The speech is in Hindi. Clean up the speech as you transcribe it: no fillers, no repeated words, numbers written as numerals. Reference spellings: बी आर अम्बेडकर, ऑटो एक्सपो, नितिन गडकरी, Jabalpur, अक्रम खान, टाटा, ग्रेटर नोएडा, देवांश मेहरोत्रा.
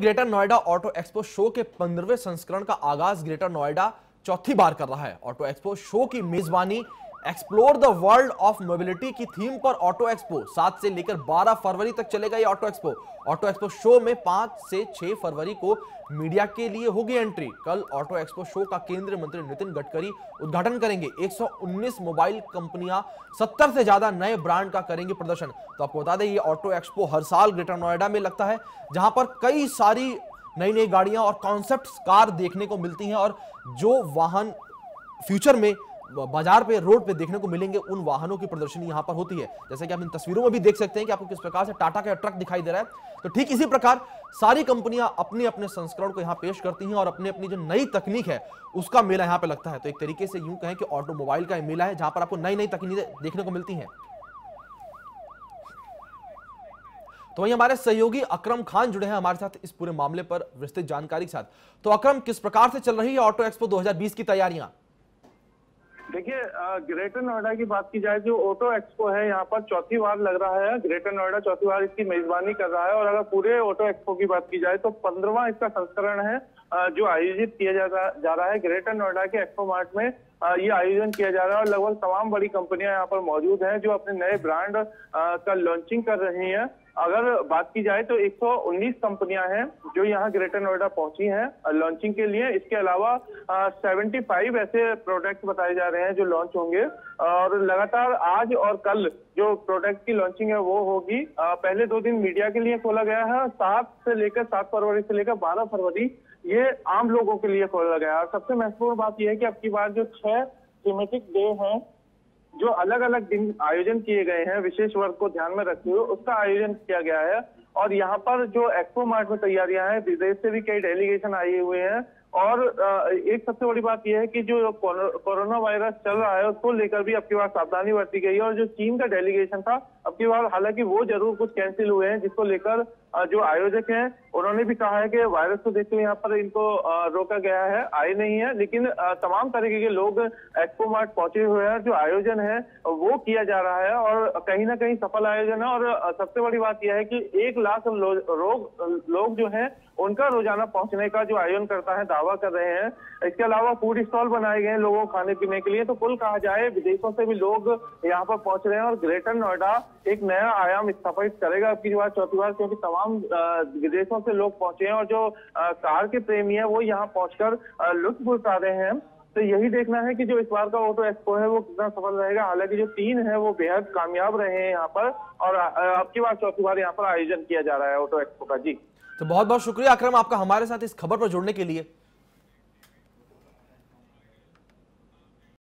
ग्रेटर नोएडा ऑटो एक्सपो show के 15वें संस्करण का आगाज ग्रेटर नोएडा चौथी बार कर रहा है। ऑटो एक्सपो शो की मेजबानी explore the world of mobility की थीम पर ऑटो एक्सपो 7 से लेकर 12 फरवरी तक चलेगा। ये ऑटो एक्सपो शो में 5 से 6 फरवरी को मीडिया के लिए होगी एंट्री। कल ऑटो एक्सपो शो का केंद्रीय मंत्री नितिन गडकरी उद्घाटन करेंगे। 119 मोबाइल कंपनियां 70 से ज्यादा नए ब्रांड का करेंगे प्रदर्शन। तो आपको बता दें ये ऑटो एक्सपो हर साल ग्रेटर नोएडा में लगता है, जहां पर कई सारी नई नई गाड़ियां और कॉन्सेप्ट कार देखने को मिलती हैं और जो वाहन फ्यूचर में बाजार पे रोड पे देखने को मिलेंगे उन वाहनों की प्रदर्शनी यहाँ पर होती है। जैसे कि आप इन तस्वीरों में भी देख सकते हैं कि आपको किस प्रकार से टाटा का ट्रक दिखाई दे रहा है। तो ठीक इसी प्रकार सारी कंपनियां अपने अपने संस्करण को यहाँ पेश करती हैं और अपने अपनी जो नई तकनीक है उसका मेला यहाँ पे लगता है। तो एक तरीके से यूं कहें कि ऑटोमोबाइल का मेला है जहां पर आपको नई नई तकनीकें देखने को मिलती है। तो वहीं हमारे सहयोगी अक्रम खान जुड़े हैं हमारे साथ इस पूरे मामले पर विस्तृत जानकारी के साथ। तो अक्रम, किस प्रकार से चल रही है ऑटो एक्सपो 2020 की तैयारियां? देखिए, ग्रेटर नोएडा की बात की जाए, जो ऑटो एक्सपो है यहाँ पर चौथी बार लग रहा है। ग्रेटर नोएडा चौथी बार इसकी मेजबानी कर रहा है और अगर पूरे ऑटो एक्सपो की बात की जाए तो 15वां इसका संस्करण है जो आयोजित किया जा रहा है ग्रेटर नोएडा के एक्सपो मार्ट में। ये आयोजन किया जा रहा है और लगभग तमाम बड़ी कंपनियां यहाँ पर मौजूद हैं जो अपने नए ब्रांड का लॉन्चिंग कर रही हैं। अगर बात की जाए तो 119 कंपनियां हैं जो यहां ग्रेटर नोएडा पहुंची हैं लॉन्चिंग के लिए। इसके अलावा 75 ऐसे प्रोडक्ट बताए जा रहे हैं जो लॉन्च होंगे और लगातार आज और कल जो प्रोडक्ट की लॉन्चिंग है वो होगी। पहले 2 दिन मीडिया के लिए खोला गया है। 7 फरवरी से लेकर 12 फरवरी ये आम लोगों के लिए खोला गया है। सबसे महत्वपूर्ण बात यह है कि अब की बार जो 6 थीमेटिक डे हैं जो अलग अलग दिन आयोजन किए गए हैं विशेष वर्ग को ध्यान में रखते हुए उसका आयोजन किया गया है। और यहाँ पर जो एक्सपो मार्ट में तैयारियां हैं, विदेश से भी कई डेलीगेशन आए हुए हैं और एक सबसे बड़ी बात यह है कि जो कोरोना वायरस चल रहा है उसको लेकर भी अब की बार सावधानी बरती गई है। और जो चीन का डेलीगेशन था अब की बार हालांकि वो जरूर कुछ कैंसिल हुए हैं, जिसको लेकर जो आयोजक हैं उन्होंने भी कहा है कि वायरस को देखते हुए यहाँ पर इनको रोका गया है, आए नहीं है। लेकिन तमाम तरीके के लोग एक्सपो मार्ट पहुंचे हुए हैं। जो आयोजन है वो किया जा रहा है और कहीं ना कहीं सफल आयोजन है। और सबसे बड़ी बात यह है कि 1 लाख लोग जो है उनका रोजाना पहुंचने का जो आयोजन करता है दावा कर रहे हैं। इसके अलावा फूड स्टॉल बनाए गए हैं लोगों को खाने पीने के लिए। तो कुल कहा जाए विदेशों से भी लोग यहाँ पर पहुंच रहे हैं और ग्रेटर नोएडा एक नया आयाम स्थापित करेगा अब की बार चौथी बार, क्योंकि तमाम विदेशों से लोग पहुंचे हैं और जो कार के प्रेमी है वो यहाँ पहुंचकर लुत्फ उठा रहे हैं। तो यही देखना है कि जो इस बार का ऑटो एक्सपो है वो कितना सफल रहेगा। हालांकि जो 3 है वो बेहद कामयाब रहे हैं यहाँ पर और अब की बार चौथी बार यहाँ पर आयोजन किया जा रहा है ऑटो एक्सपो का। जी, तो बहुत बहुत शुक्रिया अक्रम आपका हमारे साथ इस खबर पर जुड़ने के लिए।